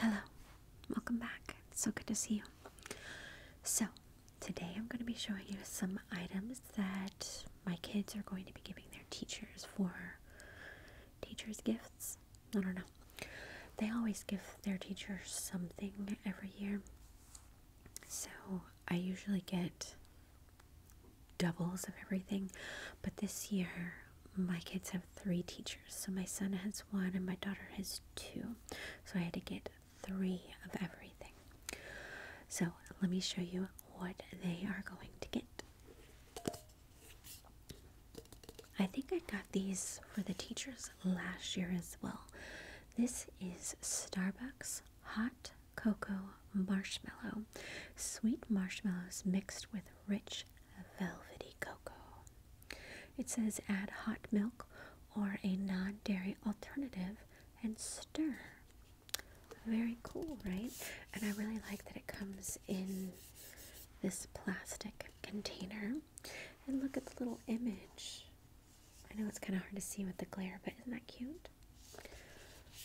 Hello, welcome back. It's so good to see you. So today I'm going to be showing you some items that my kids are going to be giving their teachers for teachers' gifts. I don't know. They always give their teachers something every year. So I usually get doubles of everything, but this year my kids have 3 teachers. So my son has 1 and my daughter has 2. So I had to get 3 of everything. So let me show you what they are going to get. I think I got these for the teachers last year as well. This is Starbucks hot cocoa marshmallow. Sweet marshmallows mixed with rich velvety cocoa. It says add hot milk or a non-dairy alternative and stir. Very cool, right? And I really like that it comes in this plastic container. And look at the little image. I know it's kind of hard to see with the glare, but isn't that cute?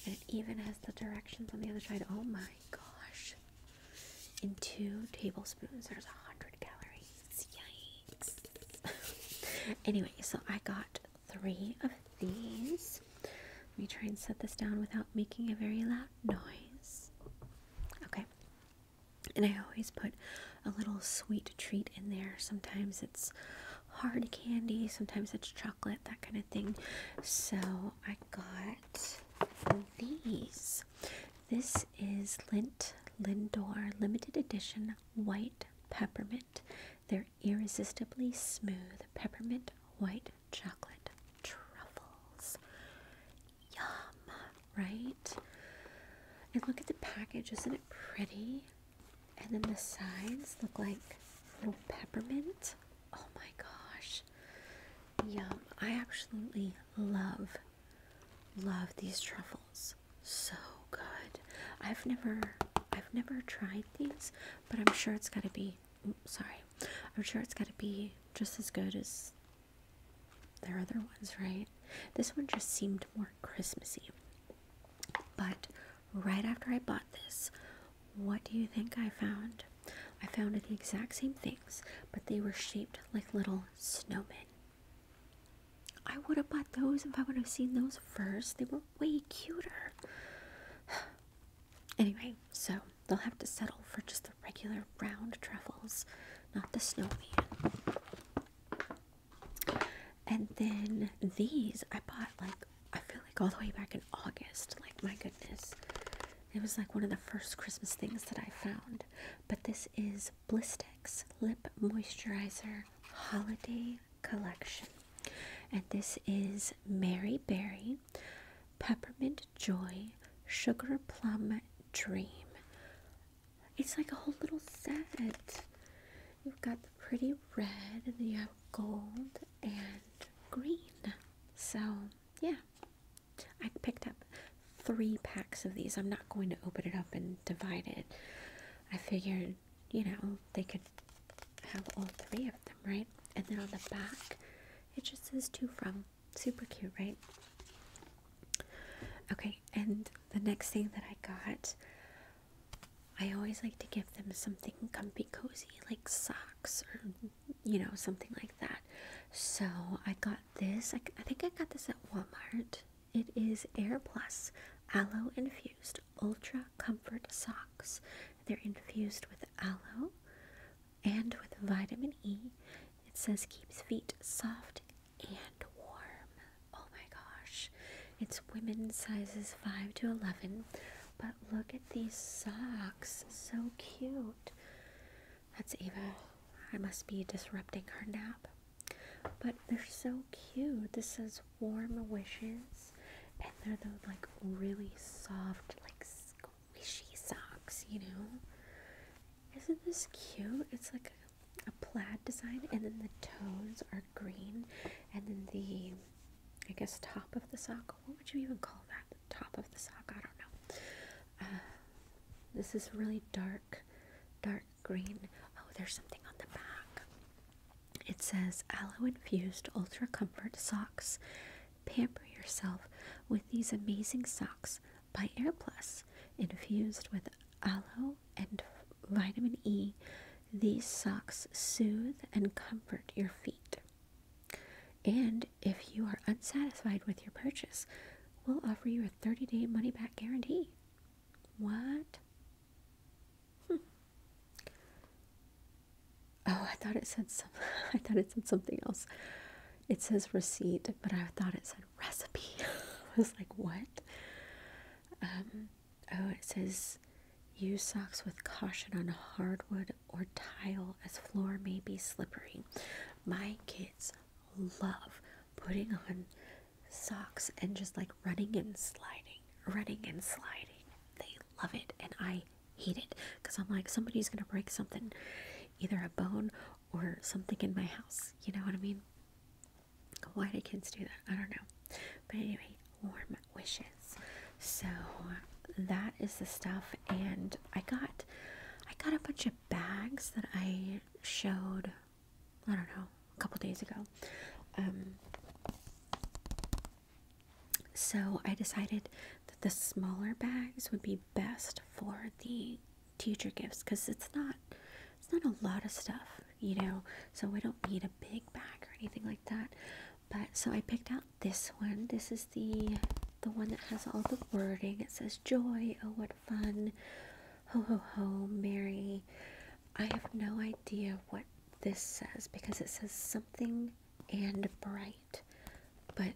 And it even has the directions on the other side. Oh my gosh. In 2 tablespoons, there's 100 calories. Yikes. Anyway, so I got 3 of these. Let me try and set this down without making a very loud noise. Okay. And I always put a little sweet treat in there. Sometimes it's hard candy, sometimes it's chocolate, that kind of thing. So I got these. This is Lindt Lindor limited edition white peppermint. They're irresistibly smooth peppermint white chocolate truffles. Yum, right? And look at the package, isn't it pretty? And then the sides look like little peppermint. Oh my gosh. Yum. I absolutely love these truffles. So good. I've never tried these, but I'm sure it's gotta be, I'm sure it's got to be just as good as their other ones, right? This one just seemed more Christmassy. But right after I bought this, what do you think I found? I found the exact same things, but they were shaped like little snowmen. I would have bought those if I would have seen those first. They were way cuter. Anyway, so they'll have to settle for just the regular round truffles, not the snowman. And then these I bought, like, I feel like all the way back in August. Like, my goodness. It was like one of the first Christmas things that I found. But this is Blistix Lip Moisturizer Holiday Collection. And this is Mary Berry Peppermint Joy Sugar Plum Dream. It's like a whole little set. You've got the pretty red, and then you have gold and green. So yeah, I picked up 3 packs of these. I'm not going to open it up and divide it. I figured, you know, they could have all 3 of them, right? And then on the back, it just says to from. Super cute, right? Okay, and the next thing that I got, I always like to give them something comfy cozy, like socks or, you know, something like that. So I got this. I think I got this at Walmart. It is Air Plus Aloe Infused Ultra Comfort Socks. They're infused with aloe and with vitamin E. It says keeps feet soft and warm. Oh my gosh. It's women's sizes 5 to 11. But look at these socks, so cute. That's Ava. I must be disrupting her nap. But they're so cute. This says warm wishes. And they're those like really soft, like squishy socks, you know? Isn't this cute? It's like a plaid design, and then the toes are green. And then the, I guess, top of the sock. What would you even call that? The top of the sock, I don't know. This is really dark green. Oh, there's something on the back. It says aloe infused ultra comfort socks. Pamper yourself with these amazing socks by Air Plus. Infused with aloe and vitamin E, these socks soothe and comfort your feet. And if you are unsatisfied with your purchase, we'll offer you a 30-day money-back guarantee. What? Oh, I thought it said something else. It says receipt, but I thought it said recipe. I was like, what? Oh, it says use socks with caution on hardwood or tile as floor may be slippery. My kids love putting on socks and just like running and sliding. They love it, and I hate it because I'm like, somebody's gonna break something, either a bone or something in my house. You know what I mean? Why do kids do that? I don't know. But anyway, warm wishes. So that is the stuff, and I got a bunch of bags that I showed, I don't know, a couple days ago. So I decided that the smaller bags would be best for the teacher gifts, because it's not a lot of stuff, you know, so we don't need a big bag or anything like that. But so I picked out this one. This is the one that has all the wording. It says joy, oh what fun, ho ho ho, Mary. I have no idea what this says because it says something and bright, but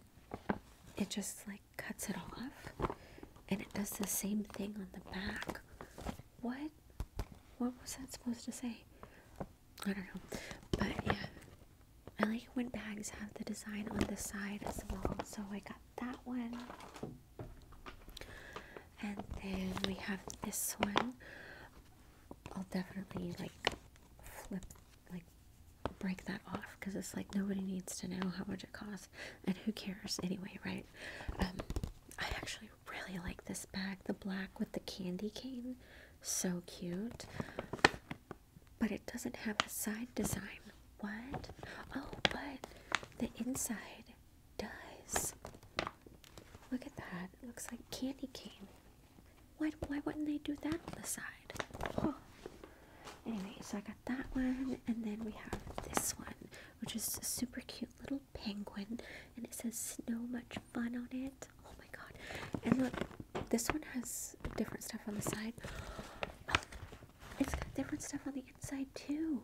it just like cuts it off, and it does the same thing on the back. What was that supposed to say? I don't know. But yeah, I like when bags have the design on the side as well. So I got that one. And then we have this one. I'll definitely like flip, like break that off, because it's like nobody needs to know how much it costs, and who cares anyway, right? I actually really like this bag, the black with the candy cane. So cute, but it doesn't have a side design. What? Oh, but the inside does. Look at that. It looks like candy cane. Why wouldn't they do that on the side? Huh. Anyway, so I got that one, and then we have this one, which is a super cute little penguin, and it says so much fun on it. Oh my god. And look, this one has different stuff on the side. It's got different stuff on the inside too.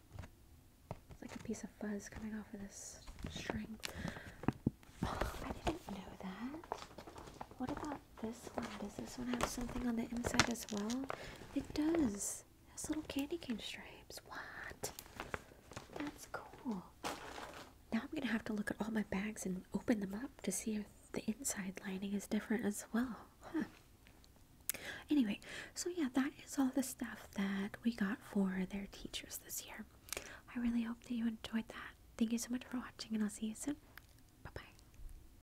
It's like a piece of fuzz coming off of this string. Oh, I didn't know that. What about this one? Does this one have something on the inside as well? It does. It has little candy cane stripes. What? That's cool. Now I'm gonna have to look at all my bags and open them up to see if the inside lining is different as well. Huh. Anyway, so yeah, that is all the stuff that we got for their teachers this year. I really hope that you enjoyed that. Thank you so much for watching, and I'll see you soon.